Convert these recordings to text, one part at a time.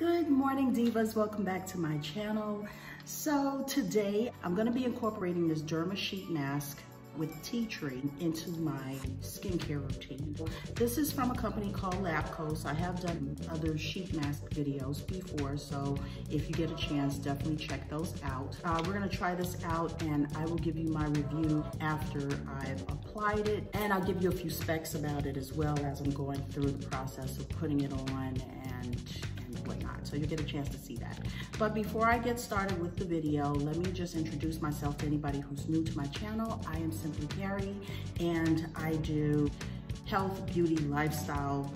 Good morning, divas. Welcome back to my channel. So today I'm going to be incorporating this Derma Sheet Mask with tea tree into my skincare routine. This is from a company called Lapcos. I have done other sheet mask videos before, so if you get a chance, definitely check those out. We're gonna try this out and I will give you my review after I've applied it, and I'll give you a few specs about it as well as I'm going through the process of putting it on and whatnot. So you'll get a chance to see that. But before I get started with the video, let me just introduce myself to anybody who's new to my channel. I am Simply.Carey, and I do health, beauty, lifestyle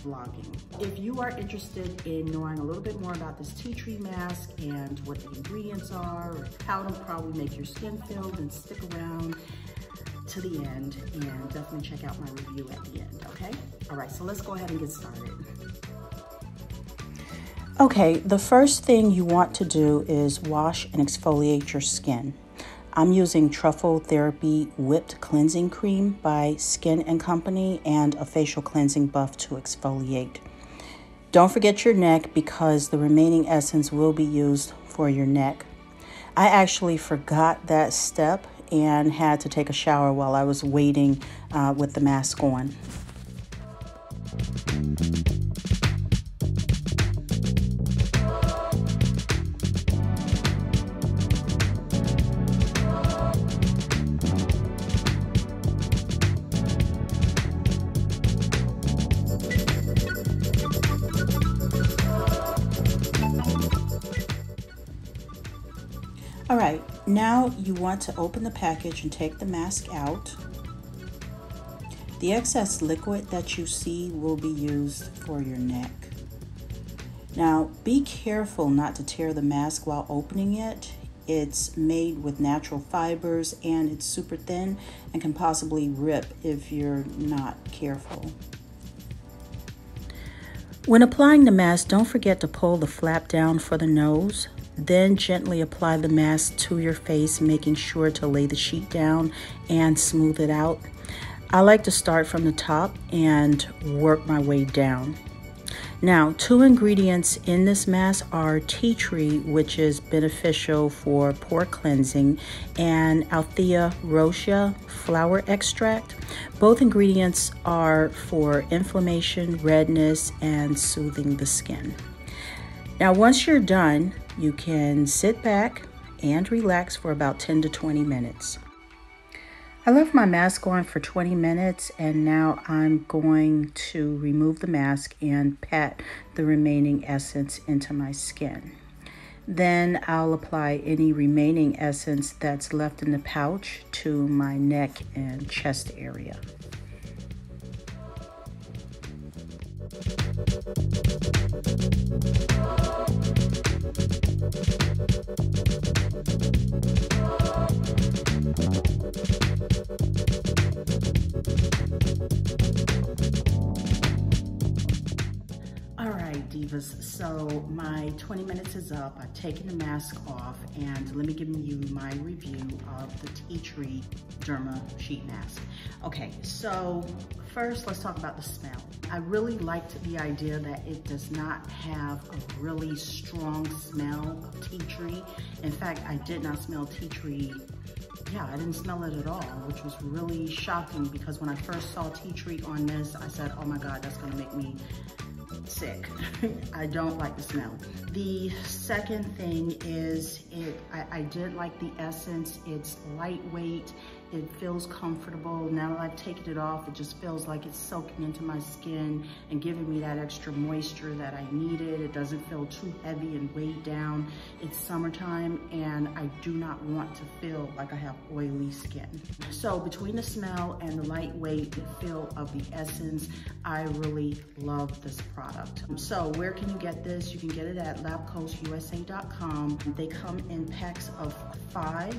vlogging. If you are interested in knowing a little bit more about this tea tree mask and what the ingredients are, or how to probably make your skin feel, then stick around to the end and definitely check out my review at the end, okay? All right, so let's go ahead and get started. Okay, the first thing you want to do is wash and exfoliate your skin. I'm using Truffle Therapy Whipped Cleansing Cream by Skin & Company and a facial cleansing buff to exfoliate. Don't forget your neck because the remaining essence will be used for your neck. I actually forgot that step and had to take a shower while I was waiting with the mask on. All right, now you want to open the package and take the mask out. The excess liquid that you see will be used for your neck. Now, be careful not to tear the mask while opening it. It's made with natural fibers and it's super thin and can possibly rip if you're not careful. When applying the mask, don't forget to pull the flap down for the nose. Then gently apply the mask to your face, making sure to lay the sheet down and smooth it out. I like to start from the top and work my way down. Now, two ingredients in this mask are tea tree, which is beneficial for pore cleansing, and Althea Rocha flower extract. Both ingredients are for inflammation, redness, and soothing the skin. Now, once you're done, you can sit back and relax for about 10 to 20 minutes. I left my mask on for 20 minutes and now I'm going to remove the mask and pat the remaining essence into my skin. Then I'll apply any remaining essence that's left in the pouch to my neck and chest area. Divas, so my 20 minutes is up. I've taken the mask off and let me give you my review of the tea tree Derma Sheet Mask. Okay, so first let's talk about the smell. I really liked the idea that it does not have a really strong smell of tea tree. In fact, I did not smell tea tree. Yeah, I didn't smell it at all, which was really shocking because when I first saw tea tree on this, I said, oh my God, that's gonna make me sick. I don't like the smell. The second thing is I did like the essence. It's lightweight. It feels comfortable. Now that I've taken it off, it just feels like it's soaking into my skin and giving me that extra moisture that I needed. It doesn't feel too heavy and weighed down. It's summertime and I do not want to feel like I have oily skin. So between the smell and the lightweight feel of the essence, I really love this product. So where can you get this? You can get it at lapcosusa.com. They come in packs of 5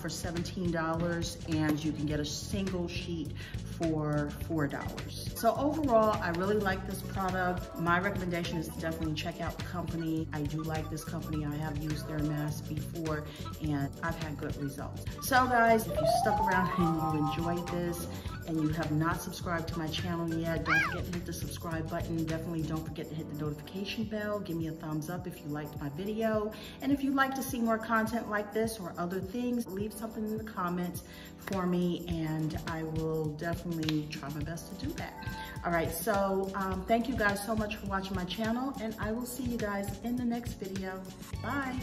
for $17. And you can get a single sheet for $4. So overall, I really like this product. My recommendation is to definitely check out the company. I do like this company. I have used their mask before and I've had good results. So guys, if you stuck around and you enjoyed this and you have not subscribed to my channel yet, don't forget to hit the subscribe button. Definitely don't forget to hit the notification bell. Give me a thumbs up if you liked my video. And if you'd like to see more content like this or other things, leave something in the comments for me and I will definitely try my best to do that. All right, so thank you guys so much for watching my channel and I will see you guys in the next video. Bye.